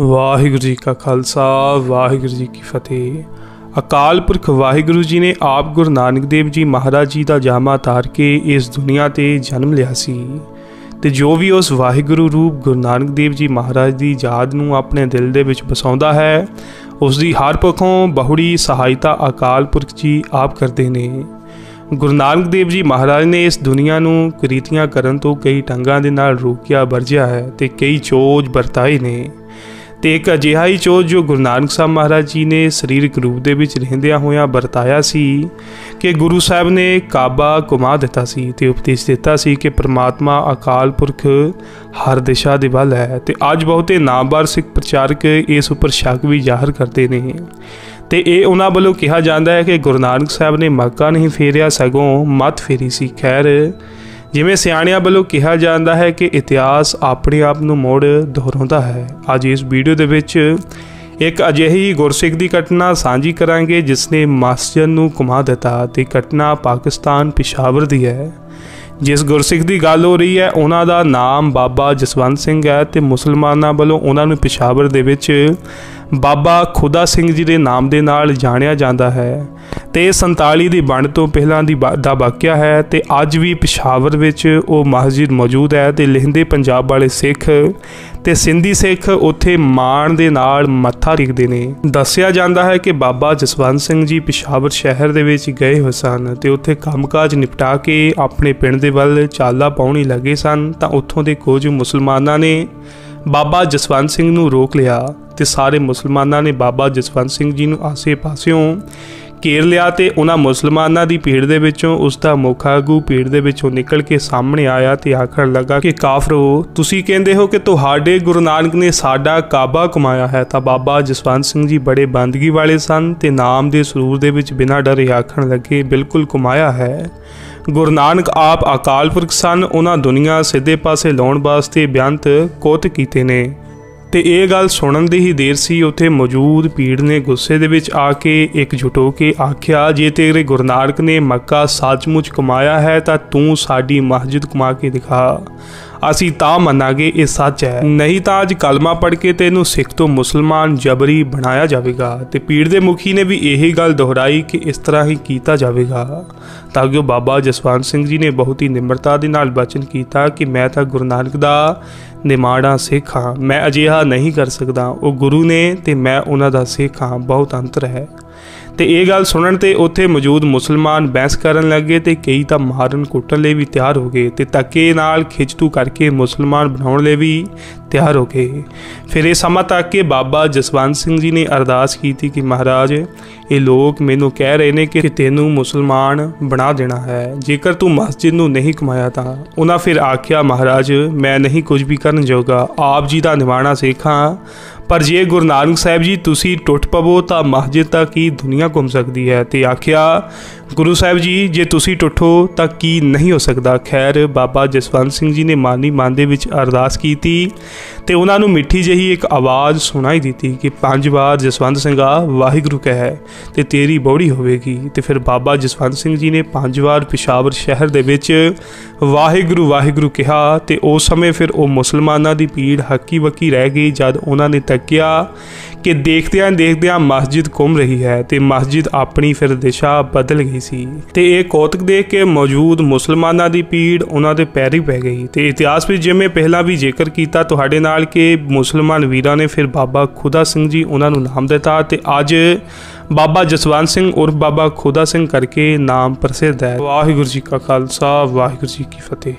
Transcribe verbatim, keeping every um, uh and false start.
वाहिगुरु जी का खालसा वाहिगुरु जी की फतेह। अकाल पुरख वाहिगुरु जी ने आप गुरु नानक देव जी महाराज जी का जामा तार के इस दुनिया ते जन्म लिया सी ते जो भी उस वाहिगुरु रूप गुरु नानक देव जी महाराज की याद नूं अपने दिल दे विच बसाउंदा है उसकी हर पक्षों बहुड़ी सहायता अकाल पुरख जी आप करते ने। गुरु नानक देव जी महाराज ने इस दुनिया नूं कुरीतियां करन तों कई ढंगां दे नाल रोकिया वरजिया है ते कई चोज वरताए ने ते एक अजिहा ही चोज जो गुरु नानक साहब महाराज जी ने शरीरक रूप दे विच रहंदियां होया वरताया सी कि गुरु साहब ने काबा घुमा दिता सी ते उपदेश दिता सी कि परमात्मा अकाल पुरख हर दिशा दे बल है ते अज बहुते नामवार सिख प्रचारक इस उपर शक भी जाहिर करते ने ते ये उन्हां वल्लों कहा जाता है कि गुरु नानक साहब ने मक्का नहीं फेरिया सगों मत फेरी सी। खैर जिमें सियाणियां वल्लों कहा जाता है कि इतिहास अपने आप नूं मोड़ दोहराउंदा है। अज इस वीडियो दे विच एक अजिही गुरसिख दी घटना सांझी करांगे जिसने मस्जिद नूं घुमा दिता ते घटना पाकिस्तान पेशावर दी है। जिस गुरसिख की गल हो रही है उन्हां दा नाम बाबा जसवंत सिंह है ते मुसलमानां वल्लों उन्हां नूं पेशावर दे विच बाबा खुदा सिंह जी के नाम के नाल जानिया जाता है तो संताली की बंड तो पहला दा वाकिया है तो अज भी पेशावर वो मस्जिद मौजूद है तो लहिंदे पंजाब वाले सिख तो सिंधी सिख उत्थे माण दे नाल मत्था टेकदे ने। दस्या जाता है कि बाबा जसवंत सिंह जी पेशावर शहर दे विच गए हो सन तो उत्थे कामकाज निपटा के अपने पिंड दे वल चाला पाउणी लगे सन तो उत्थों के कुछ मुसलमानां ने बाबा जसवंत सिंह नूं रोक लिया तो सारे मुसलमानां ने बाबा जसवंत सिंह जी नूं आसे पासियों घेर लिया तो उन्हां मुसलमानां दी भीड़ दे विचों उसका मुख आगू भीड़ दे विचों निकल के सामने आया तो आखण लगा कि काफरो तुसीं कहंदे हो कि तुहाडे गुरु नानक ने साडा काबा घुमाया है। तो बाबा जसवंत सिंह जी बड़े बंदगी वाले सन तो नाम के सुरूर दे विच बिना डरे आखण लगे बिल्कुल घुमाया है। गुरु नानक आप अकाल पुरख सन उन्हां दुनिया सीधे पासे लाउण वास्ते बेअंत कोत कीते ने ते ये गल सुनन दी ही देर सी उत्थे मौजूद भीड़ ने गुस्से दे विच आके एकजुट हो के आख्या जे तेरे गुरु नानक ने मक्का सचमुच कमाया है तो तू साडी मस्जिद कमा के दिखा असी ता मनांगे ये सच है नहीं तो अज कलमा पढ़ के तेनू सिख तो मुसलमान जबरी बनाया जाएगा। तो पीड़ के मुखी ने भी यही गल दोहराई कि इस तरह ही किया जाएगा ताकि बाबा जसवंत सिंह जी ने बहुत ही निम्रता के नाल वचन किया कि मैं तो गुरु नानक दा निमाड़ा सिख हाँ मैं अजिहा नहीं कर सकता वो गुरु ने तो मैं उन्हां दा सिख हाँ बहुत अंतर है। तो ये गल सुनन ते उत्थे मौजूद मुसलमान बहस करन लगे तो कई तो मारन कुटन लई भी तैयार हो गए तो धक्के नाल खिचतू करके मुसलमान बनाउण लई भी तैयार हो गए। फिर यह समा तक के बाबा जसवंत सिंह जी ने अरदास की थी कि महाराज ये लोग मैनू कह रहे हैं कि तेनू मुसलमान बना देना है जेकर तू मस्जिद नूं नहीं कमाया था। उन्हें फिर आख्या महाराज मैं नहीं कुछ भी करन जाऊगा आप जी का निभाना सीखा पर जे गुरु नानक साहब जी तुसी टुट पवो तो मस्जिद तक ही दुनिया घूम सकती है। तो आख्या गुरु साहब जी जे तुसी टुटो तो की नहीं हो सकता। खैर बाबा जसवंत सिंह जी ने मानी मन दे विच अरदास की ते उन्हां नूं मिठी जही एक आवाज़ सुनाई दी कि पांच बार जसवंत सिंघा वाहिगुरू कह ते तेरी बौड़ी होवेगी। तो फिर बाबा जसवंत सिंह जी ने पांच बार पेशावर शहर दे विच वाहिगुरू वाहिगुरू कहा तो उस समय फिर वो मुसलमानां दी भीड़ हक्की बक्की रह गई। जब उन्होंने तकिया कि देखदियां देखदियां मस्जिद घूम रही है तो मस्जिद अपनी फिर दिशा बदल गई सी ते ये कौतक देख के मौजूद मुसलमानां दी भीड़ उन्हां दे पैरी पै गई। तो इतिहास भी जिवें पहला भी जिक्र कीता तुहाडे नाल के मुसलमान वीरां ने फिर बाबा खुदा सिंह जी उन्हां नूं नाम दिता ते अज बाबा जसवंत सिंह उर्फ बाबा खुदा सिंह करके नाम प्रसिद्ध है। वाहिगुरू जी का खालसा वाहिगुरू जी की फतेह।